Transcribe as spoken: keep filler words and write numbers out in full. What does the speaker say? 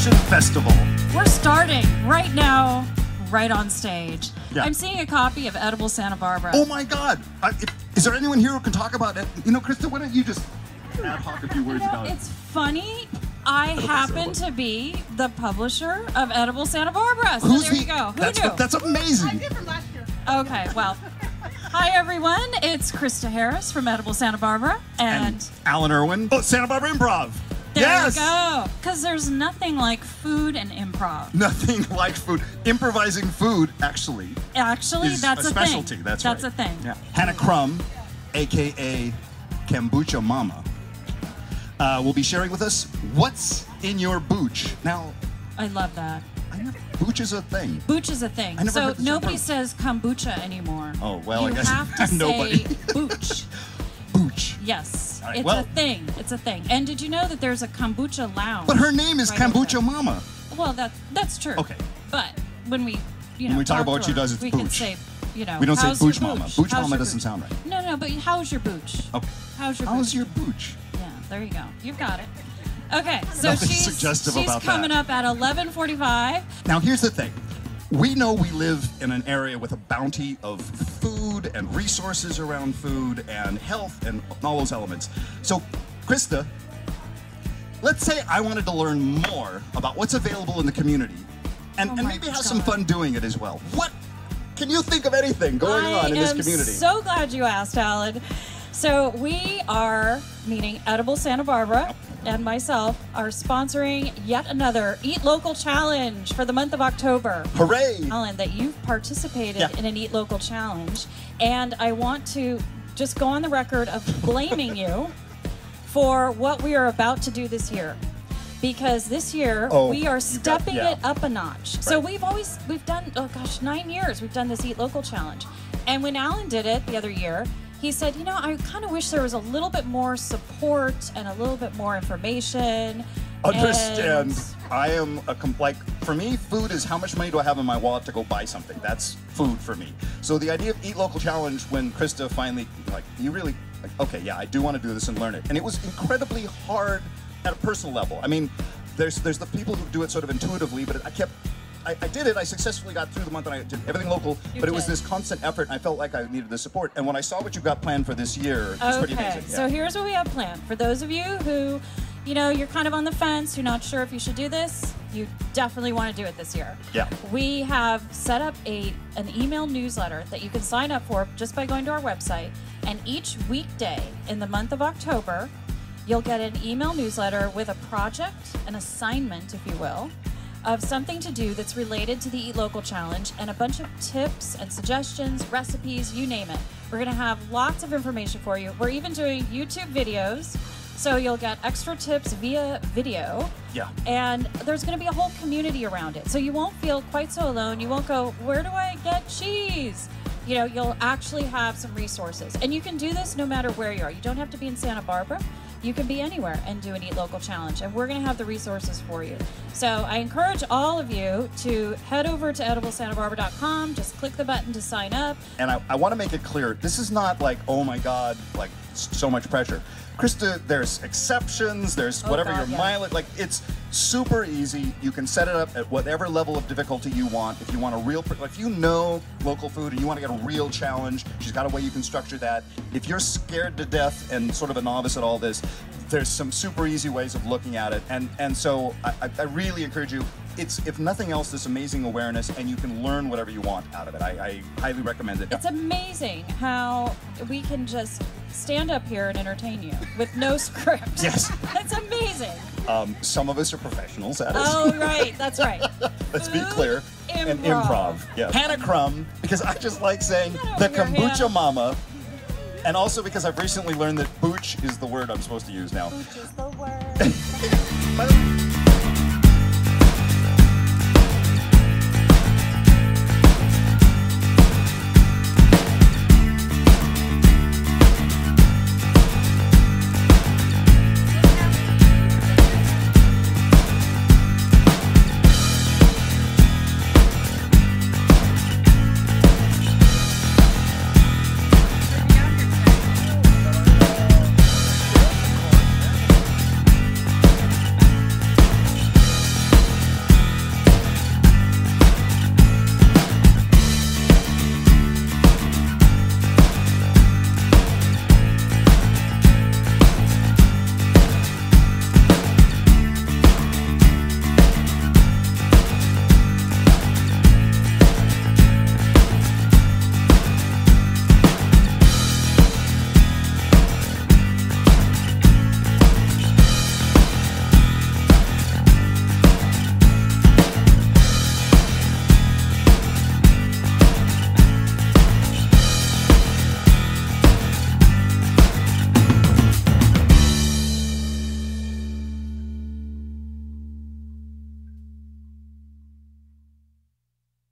Kombucha Festival. We're starting right now, right on stage. Yeah. I'm seeing a copy of Edible Santa Barbara. Oh my God! I, if, is there anyone here who can talk about it? You know, Krista, why don't you just ad hoc a few words you know, about it's it? It's funny. I happen to be the publisher of Edible Santa Barbara. So Who's there you go. Who that's, knew? That's amazing. I did from last year. Okay, well. Hi, everyone. It's Krista Harris from Edible Santa Barbara. And, and Alan Irwin. Oh, Santa Barbara Improv. There yes! you go. Because there's nothing like food and improv. Nothing like food. Improvising food, actually. Actually, that's a, a specialty. Thing. That's, that's right. That's a thing. Yeah. Hannah Crum, a k a. Kombucha Mama. Uh, will be sharing with us what's in your booch. Now, I love that. I never, booch is a thing. Booch is a thing. I never so nobody says kombucha anymore. Oh well, you I guess have to nobody. Say booch. Booch. Yes, right, it's well. a thing. It's a thing. And did you know that there's a kombucha lounge? But her name is right Kombucha Mama. Well, that's that's true. Okay. But when we, you know, when we talk, talk about what she does, it's we booch. Can say, you know, we don't say booch mama. Booch, booch mama doesn't booch? sound right. No, no. But how's your booch? Okay. How's your how's booch? your booch? There you go. You've got it. Okay, so Nothing she's, suggestive she's about coming that. up at eleven forty-five. Now, here's the thing. We know we live in an area with a bounty of food and resources around food and health and all those elements. So, Krista, let's say I wanted to learn more about what's available in the community and, oh and maybe God. have some fun doing it as well. What can you think of anything going I on in this community? I am so glad you asked, Alan. So we are, meaning Edible Santa Barbara and myself, are sponsoring yet another Eat Local Challenge for the month of October. Hooray! Alan, that you've participated yeah. in an Eat Local Challenge. And I want to just go on the record of blaming you for what we are about to do this year. Because this year, oh, we are stepping got, yeah. it up a notch. Right. So we've always, we've done, oh gosh, nine years we've done this Eat Local Challenge. And when Alan did it the other year, he said, you know, I kind of wish there was a little bit more support and a little bit more information. Understand, and... I am a, comp like, for me, food is how much money do I have in my wallet to go buy something? That's food for me. So the idea of Eat Local Challenge, when Krista finally, like, you really, like, okay, yeah, I do want to do this and learn it. And it was incredibly hard at a personal level. I mean, there's, there's the people who do it sort of intuitively, but I kept, I, I did it, I successfully got through the month and I did everything local, you but it was did. this constant effort and I felt like I needed the support. And when I saw what you got planned for this year, it was okay. pretty amazing. Yeah. So here's what we have planned. For those of you who, you know, you're kind of on the fence, you're not sure if you should do this, you definitely want to do it this year. Yeah. We have set up a an email newsletter that you can sign up for just by going to our website. And each weekday in the month of October, you'll get an email newsletter with a project, an assignment, if you will, of something to do that's related to the Eat Local Challenge and a bunch of tips and suggestions, recipes, you name it. We're gonna have lots of information for you. We're even doing YouTube videos, so you'll get extra tips via video. Yeah. And there's gonna be a whole community around it, so you won't feel quite so alone. You won't go, where do I get cheese? You know, you'll actually have some resources. And you can do this no matter where you are. You don't have to be in Santa Barbara. You can be anywhere and do an Eat Local Challenge, and we're gonna have the resources for you. So I encourage all of you to head over to edible santa barbara dot com, just click the button to sign up. And I, I wanna make it clear, this is not like, oh my God, like so much pressure. Krista, there's exceptions, there's oh whatever God, your yeah. mileage, like it's super easy. You can set it up at whatever level of difficulty you want. If you want a real, if you know local food and you want to get a real challenge, she's got a way you can structure that. If you're scared to death and sort of a novice at all this, there's some super easy ways of looking at it. And, and so I, I really encourage you, it's, if nothing else, this amazing awareness, and you can learn whatever you want out of it. I, I highly recommend it. It's amazing how we can just stand up here and entertain you with no script. Yes. That's amazing. Um, some of us are professionals at it. Oh, right. That's right. Let's Food, be clear. Improv. And improv. Yeah. Hannah Crum, because I just like saying the Kombucha hand. Mama, and also because I've recently learned that booch is the word I'm supposed to use now. Booch is the word.